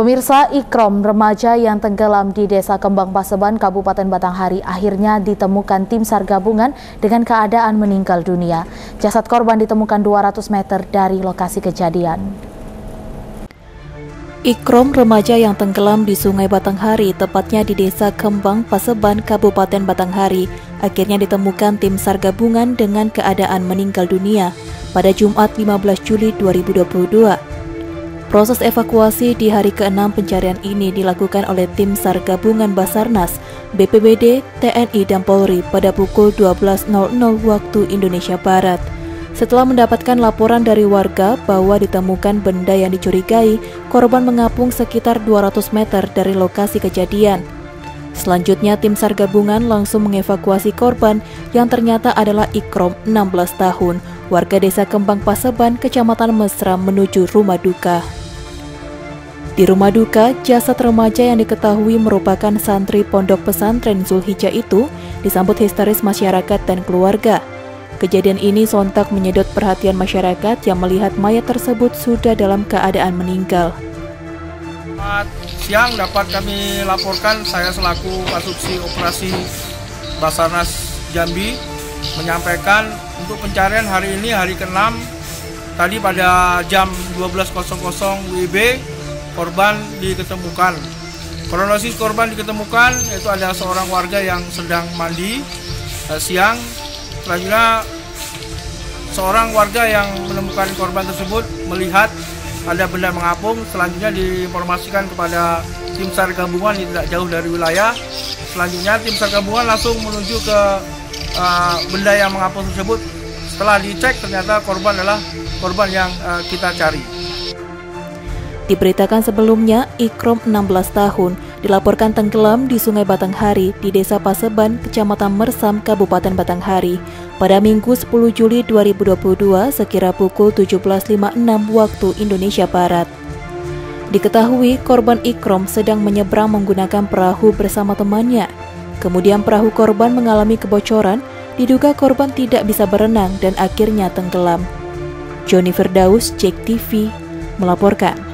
Pemirsa, Ikrom, remaja yang tenggelam di Desa Kembang Paseban, Kabupaten Batanghari, akhirnya ditemukan tim SAR gabungan dengan keadaan meninggal dunia. Jasad korban ditemukan 200 meter dari lokasi kejadian. Ikrom, remaja yang tenggelam di Sungai Batanghari, tepatnya di Desa Kembang Paseban, Kabupaten Batanghari, akhirnya ditemukan tim SAR gabungan dengan keadaan meninggal dunia pada Jumat 15 Juli 2022. Proses evakuasi di hari ke-6 pencarian ini dilakukan oleh tim SAR gabungan Basarnas, BPBD, TNI, dan Polri pada pukul 12.00 waktu Indonesia Barat. Setelah mendapatkan laporan dari warga bahwa ditemukan benda yang dicurigai, korban mengapung sekitar 200 meter dari lokasi kejadian. Selanjutnya, tim SAR gabungan langsung mengevakuasi korban yang ternyata adalah Ikrom, 16 tahun, warga Desa Kembang Paseban, Kecamatan Mesra, menuju rumah duka. Di rumah duka, jasad remaja yang diketahui merupakan santri pondok pesantren Zulhija itu disambut histeris masyarakat dan keluarga. Kejadian ini sontak menyedot perhatian masyarakat yang melihat mayat tersebut sudah dalam keadaan meninggal. Selamat siang, dapat kami laporkan saya selaku Asubsi Operasi Basarnas Jambi menyampaikan untuk pencarian hari ini hari ke-6 tadi pada jam 12.00 WIB. Korban diketemukan. Kronologis korban diketemukan itu ada seorang warga yang sedang mandi siang. Selanjutnya seorang warga yang menemukan korban tersebut melihat ada benda mengapung. Selanjutnya diinformasikan kepada tim SAR gabungan yang tidak jauh dari wilayah. Selanjutnya tim SAR gabungan langsung menuju ke benda yang mengapung tersebut. Setelah dicek ternyata korban adalah korban yang kita cari. Diberitakan sebelumnya, Ikrom 16 tahun dilaporkan tenggelam di Sungai Batanghari di Desa Paseban, Kecamatan Mersam, Kabupaten Batanghari pada Minggu 10 Juli 2022 sekira pukul 17.56 waktu Indonesia Barat. Diketahui korban Ikrom sedang menyeberang menggunakan perahu bersama temannya. Kemudian perahu korban mengalami kebocoran, diduga korban tidak bisa berenang dan akhirnya tenggelam. Jonny Firdaus, JEK TV, melaporkan.